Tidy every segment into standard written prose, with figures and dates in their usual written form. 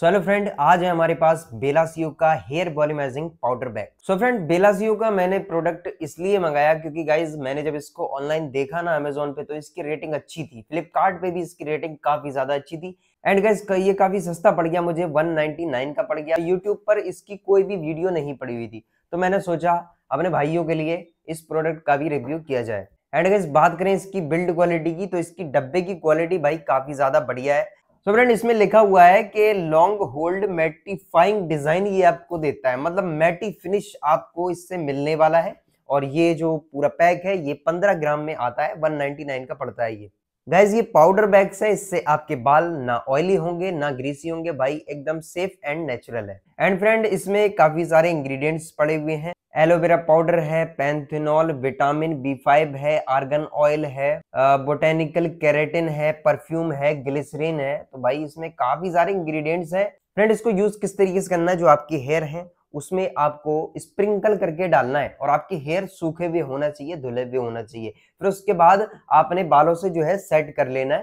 So hello friend, आज है हमारे पास वेलासियो का hair volumizing powder bag. So friend, वेलासियो का मैंने प्रोडक्ट इसलिए मंगाया क्योंकि गाइज मैंने जब इसको ऑनलाइन देखा ना अमेजोन पे, तो इसकी रेटिंग अच्छी थी। फ्लिपकार्ट पे भी इसकी रेटिंग काफी ज्यादा अच्छी थी एंड गाइज ये काफी सस्ता पड़ गया मुझे, 199 का पड़ गया। यूट्यूब पर इसकी कोई भी वीडियो नहीं पड़ी हुई थी, तो मैंने सोचा अपने भाइयों के लिए इस प्रोडक्ट का भी रिव्यू किया जाए। एंड गाइज बात करें इसकी बिल्ड क्वालिटी की, तो इसकी डब्बे की क्वालिटी भाई काफी ज्यादा बढ़िया है। सो फ्रेंड, इसमें लिखा हुआ है कि लॉन्ग होल्ड मैटिफाइंग डिजाइन ये आपको देता है, मतलब मैटी फिनिश आपको इससे मिलने वाला है। और ये जो पूरा पैक है ये 15 ग्राम में आता है, 199 का पड़ता है ये। गाइज ये पाउडर बैग्स है, इससे आपके बाल ना ऑयली होंगे ना ग्रीसी होंगे, भाई एकदम सेफ एंड नेचुरल है। एंड फ्रेंड, इसमें काफी सारे इंग्रेडिएंट्स पड़े हुए हैं। एलोवेरा पाउडर है, पैंथिनॉल, विटामिन B5 है, आर्गन ऑयल है, बोटेनिकल कैरेटिन है, परफ्यूम है, ग्लिसरीन है। तो भाई इसमें काफी सारे इंग्रेडिएंट्स हैं। फ्रेंड, इसको यूज किस तरीके से करना है, जो आपकी हेयर है उसमें आपको स्प्रिंकल करके डालना है और आपके हेयर सूखे भी होना चाहिए, धुले भी होना चाहिए। फिर उसके बाद आपने बालों से जो है सेट कर लेना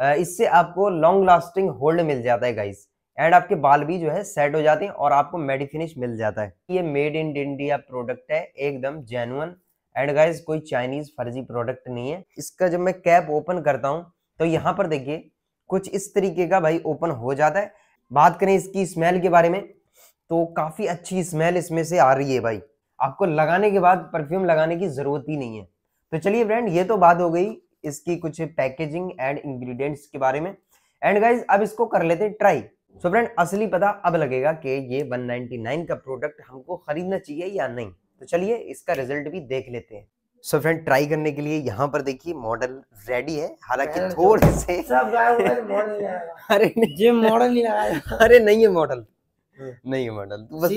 है, इससे आपको लॉन्ग लास्टिंग होल्ड मिल जाता है गाइज। एंड आपके बाल भी जो है सेट हो जाते हैं और आपको मैटी फिनिश मिल जाता है। ये मेड इन इंडिया प्रोडक्ट है, एकदम जेन्युइन। एंड गाइज कोई चाइनीज फर्जी प्रोडक्ट नहीं है। इसका जब मैं कैप ओपन करता हूँ तो यहाँ पर देखिए कुछ इस तरीके का भाई ओपन हो जाता है। बात करें इसकी स्मेल के बारे में, तो काफी अच्छी स्मेल इसमें से आ रही है भाई। आपको लगाने के बाद परफ्यूम लगाने की जरूरत ही नहीं है। तो चलिए फ्रेंड, ये तो बात हो गई इसकी कुछ पैकेजिंग एंड इंग्रेडिएंट्स के बारे में। एंड गाइज अब इसको कर लेते हैं ट्राई। सो फ्रेंड, असली पता अब लगेगा कि ये 199 का प्रोडक्ट हमको खरीदना चाहिए या नहीं। तो चलिए इसका रिजल्ट भी देख लेते हैं। सो फ्रेंड, ट्राई करने के लिए यहाँ पर देखिए मॉडल रेडी है, हालांकि थोड़े से अरे नहीं है मॉडल, नहीं है मॉडल, तू बस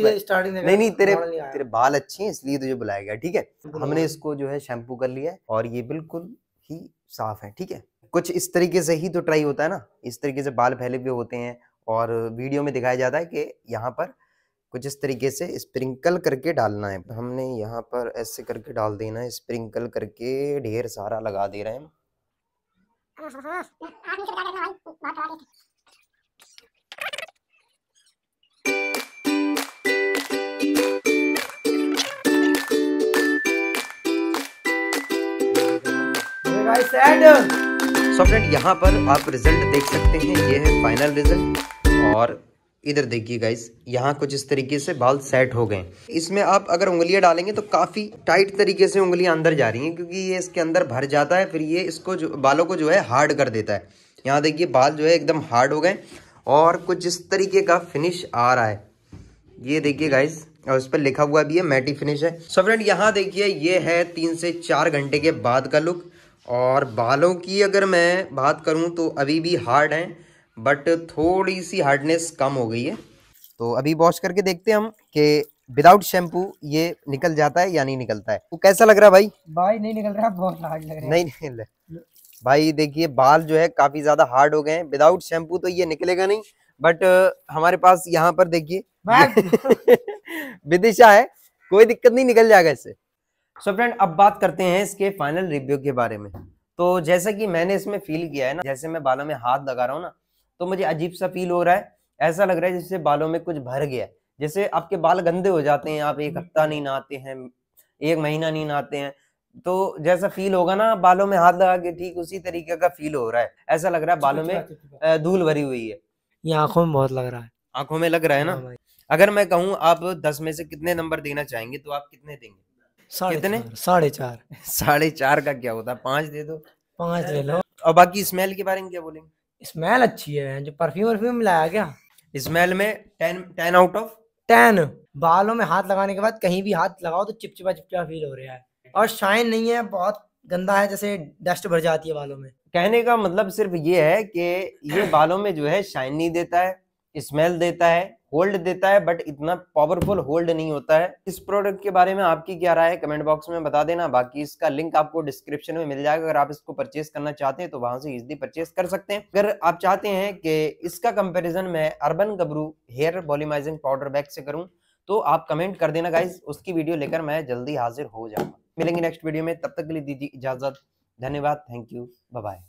नहीं तेरे बाल अच्छे हैं इसलिए तुझे बुलाया गया, ठीक है। हमने इसको जो है शैम्पू कर लिया है और ये बिल्कुल ही साफ है, ठीक है। कुछ इस तरीके से ही तो ट्राई होता है ना, इस तरीके से बाल फैले हुए होते हैं और वीडियो में दिखाया जाता है कि यहाँ पर कुछ इस तरीके से स्प्रिंकल करके डालना है। हमने यहाँ पर ऐसे करके डाल देना है, स्प्रिंकल करके ढेर सारा लगा दे रहे हैं। सो फ्रेंड, यहाँ पर आप रिजल्ट देख सकते हैं, ये है फाइनल रिजल्ट। और इधर देखिए गाइस, यहाँ कुछ इस तरीके से बाल सेट हो गए। इसमें आप अगर उंगलियां डालेंगे तो काफी टाइट तरीके से उंगलियां अंदर जा रही हैं, क्योंकि ये इसके अंदर भर जाता है, फिर ये इसको जो बालों को जो है हार्ड कर देता है। यहाँ देखिए बाल जो है एकदम हार्ड हो गए और कुछ इस तरीके का फिनिश आ रहा है, ये देखिए गाइस। और उस पर लिखा हुआ भी है मैटी फिनिश है। सो फ्रेंड, यहाँ देखिए ये है 3 से 4 घंटे के बाद का लुक। और बालों की अगर मैं बात करूं तो अभी भी हार्ड है, बट थोड़ी सी हार्डनेस कम हो गई है। तो अभी वॉश करके देखते हैं हम कि विदाउट शैम्पू ये निकल जाता है या नहीं निकलता है। तो कैसा लग रहा है भाई? भाई नहीं निकल रहा, बहुत हार्ड लग रहा है। नहीं निकल रहा भाई, देखिए बाल जो है काफी ज्यादा हार्ड हो गए हैं। विदाउट शैम्पू तो ये निकलेगा नहीं, बट हमारे पास यहाँ पर देखिए विदिशा है, कोई दिक्कत नहीं, निकल जाएगा इससे। सो फ्रेंड, अब बात करते हैं इसके फाइनल रिव्यू के बारे में। तो जैसा कि मैंने इसमें फील किया है ना, जैसे मैं बालों में हाथ लगा रहा हूँ ना, तो मुझे अजीब सा फील हो रहा है। ऐसा लग रहा है जैसे बालों में कुछ भर गया है, जैसे आपके बाल गंदे हो जाते हैं, आप एक हफ्ता नहीं नहाते हैं, 1 महीना नहीं नहाते हैं, तो जैसा फील होगा ना बालों में हाथ लगा के, ठीक उसी तरीके का फील हो रहा है। ऐसा लग रहा है बालों में धूल भरी हुई है। ये आंखों में बहुत लग रहा है, आंखों में लग रहा है ना। अगर मैं कहूँ आप 10 में से कितने नंबर देना चाहेंगे तो आप कितने देंगे? कितने? 4.5। 4.5 का क्या होता है? 5 दे दो। 5 ले लो। और बाकी स्मेल के बारे में क्या बोलेंगे? स्मेल अच्छी है, जो परफ्यूम मिलाया गया स्मेल में 10 आउट ऑफ 10। बालों में हाथ लगाने के बाद कहीं भी हाथ लगाओ तो चिपचिपा चिपचिपा फील हो रहा है और शाइन नहीं है, बहुत गंदा है, जैसे डस्ट भर जाती है बालों में। कहने का मतलब सिर्फ ये है कि ये बालों में जो है शाइन नहीं देता है, स्मेल देता है, होल्ड देता है, बट इतना पावरफुल होल्ड नहीं होता है। इस प्रोडक्ट के बारे में आपकी क्या राय है कमेंट बॉक्स में बता देना। बाकी इसका लिंक आपको डिस्क्रिप्शन में मिल जाएगा, अगर आप इसको परचेज करना चाहते हैं तो वहां से इजीली परचेज कर सकते हैं। अगर आप चाहते हैं कि इसका कंपैरिजन मैं urban Gabru hair volumizing powder bag से करूँ तो आप कमेंट कर देना गाइज, उसकी वीडियो लेकर मैं जल्दी हाजिर हो जाऊंगा। मिलेंगे नेक्स्ट वीडियो में, तब तक के लिए दीजिए इजाजत। धन्यवाद, थैंक यू, बाय।